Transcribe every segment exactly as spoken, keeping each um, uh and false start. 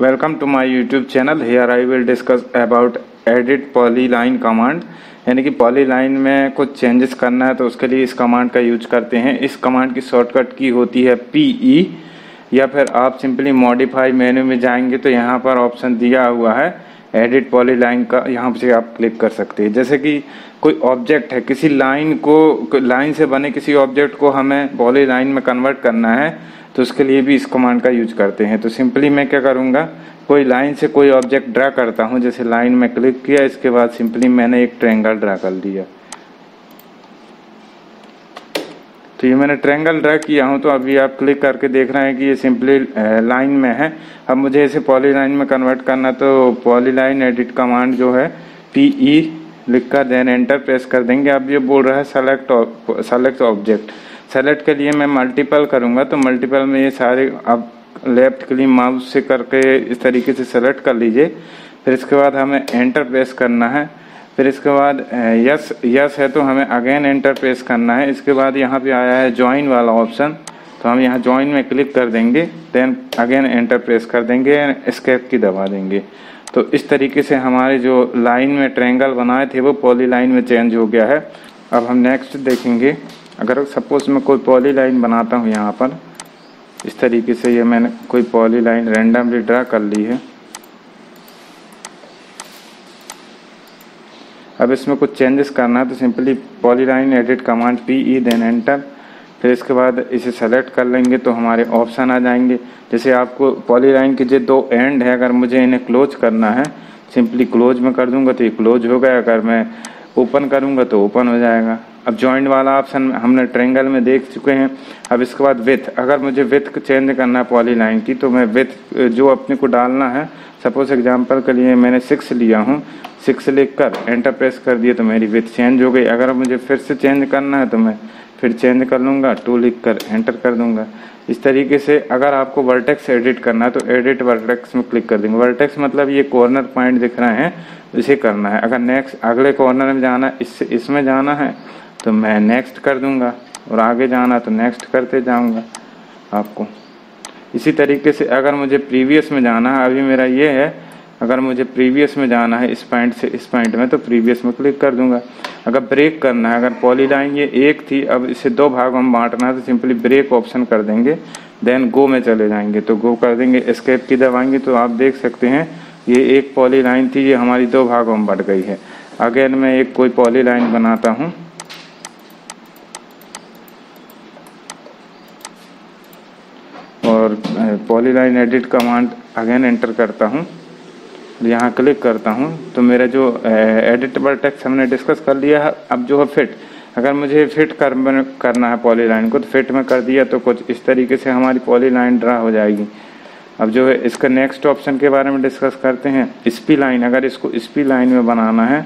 Welcome to my YouTube channel. Here I will discuss about edit polyline command. यानी कि polyline में कुछ changes करना है तो उसके लिए इस command का यूज करते हैं. इस command की shortcut की होती है P E या फिर आप simply modify menu में जाएंगे तो यहाँ पर option दिया हुआ है edit polyline का, यहाँ से आप click कर सकते हैं. जैसे कि कोई object है, किसी line को line से बने किसी object को हमें polyline में convert करना है तो उसके लिए भी इस कमांड का यूज करते हैं. तो सिंपली मैं क्या करूँगा, कोई लाइन से कोई ऑब्जेक्ट ड्रा करता हूँ. जैसे लाइन में क्लिक किया, इसके बाद सिंपली मैंने एक ट्रायंगल ड्रा कर दिया. तो ये मैंने ट्रायंगल ड्रा किया हूँ. तो अभी आप क्लिक करके देख रहे हैं कि ये सिंपली लाइन में है. अब मुझे इसे पॉलीलाइन में कन्वर्ट करना तो पॉलीलाइन एडिट कमांड जो है पी ई लिख कर देन एंटर प्रेस कर देंगे. अब ये बोल रहा है सेलेक्ट सेलेक्ट ऑब्जेक्ट. सेलेक्ट के लिए मैं मल्टीपल करूंगा तो मल्टीपल में ये सारे आप लेफ्ट क्लिक माउस से करके इस तरीके से सेलेक्ट कर लीजिए. फिर इसके बाद हमें एंटर प्रेस करना है. फिर इसके बाद यस यस है तो हमें अगेन एंटर प्रेस करना है. इसके बाद यहाँ पे आया है ज्वाइन वाला ऑप्शन तो हम यहाँ ज्वाइन में क्लिक कर देंगे. देन अगेन एंटर प्रेस कर देंगे एंड एस्केप की दबा देंगे. तो इस तरीके से हमारे जो लाइन में ट्रायंगल बनाए थे वो पॉलीलाइन में चेंज हो गया है. अब हम नेक्स्ट देखेंगे. अगर सपोज मैं कोई पॉलीलाइन बनाता हूँ, यहाँ पर इस तरीके से ये मैंने कोई पॉलीलाइन रैंडमली ड्रा कर ली है. अब इसमें कुछ चेंजेस करना है तो simply polyline edit command P E then enter. फिर इसके बाद इसे सेलेक्ट कर लेंगे तो हमारे ऑप्शन आ जाएंगे. जैसे आपको पॉलीलाइन के जो दो एंड है, अगर मुझे इन्हें क्लोज करना है सिंपली क्लोज में कर दूंगा तो ये क्लोज हो गया. अगर मैं ओपन करूंगा तो ओपन हो जाएगा. अब जॉइंट वाला ऑप्शन हमने ट्रायंगल में देख चुके हैं. अब इसके बाद विथ, अगर मुझे विथ चेंज करना है पॉलीलाइन की तो मैं विथ जो अपने को डालना है, सपोज एग्जांपल के लिए मैंने सिक्स लिया हूँ. सिक्स लेकर एंटर प्रेस कर दिए तो मेरी विथ चेंज हो गई. अगर मुझे फिर से चेंज करना है तो मैं फिर चेंज कर लूँगा, टू लिख कर एंटर कर दूँगा. इस तरीके से अगर आपको वर्टेक्स एडिट करना है तो एडिट वर्टेक्स में क्लिक कर देंगे. वर्टेक्स मतलब ये कॉर्नर पॉइंट दिख रहे हैं, इसे करना है. अगर नेक्स्ट अगले कॉर्नर में जाना है, इससे इसमें जाना है तो मैं नेक्स्ट कर दूंगा और आगे जाना तो नेक्स्ट करते जाऊंगा आपको. इसी तरीके से अगर मुझे प्रीवियस में जाना है, अभी मेरा ये है, अगर मुझे प्रीवियस में जाना है इस पॉइंट से इस पॉइंट में तो प्रीवियस में क्लिक कर दूंगा. अगर ब्रेक करना है, अगर पॉलीलाइन ये एक थी अब इसे दो भागों में बांटना है तो सिंपली ब्रेक ऑप्शन कर देंगे. देन गो में चले जाएंगे तो गो कर देंगे. एस्केप की दबाएंगे तो आप देख सकते हैं ये एक पॉलीलाइन थी, ये हमारी दो भागों में बढ़ गई है. अगेन मैं एक कोई पॉलीलाइन बनाता हूँ. Polyline edit command again enter करता हूँ, यहाँ क्लिक करता हूँ तो मेरा जो एडिट वर्टेक्स हमने डिस्कस कर लिया है. अब जो है फिट, अगर मुझे फिट कर, करना है पॉलीलाइन को तो फिट में कर दिया तो कुछ इस तरीके से हमारी पॉलीलाइन ड्रा हो जाएगी. अब जो है इसका नेक्स्ट ऑप्शन के बारे में डिस्कस करते हैं. स्पी लाइन, अगर इसको स्पी लाइन में बनाना है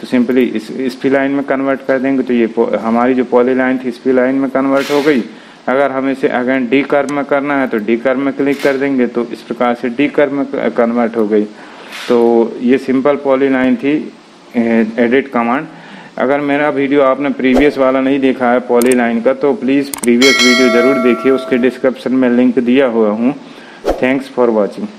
तो सिंपली इस स्पी लाइन में कन्वर्ट कर देंगे तो ये हमारी जो पॉलीलाइन थी स्पी लाइन में कन्वर्ट हो गई. अगर हमें इसे अगेन डी कर्व में करना है तो डी कर्व में क्लिक कर देंगे तो इस प्रकार से डी कर्व में कन्वर्ट हो गई. तो ये सिंपल पॉलीलाइन थी एडिट कमांड. अगर मेरा वीडियो आपने प्रीवियस वाला नहीं देखा है पॉलीलाइन का तो प्लीज़ प्रीवियस वीडियो ज़रूर देखिए, उसके डिस्क्रिप्शन में लिंक दिया हुआ हूँ. Thanks for watching.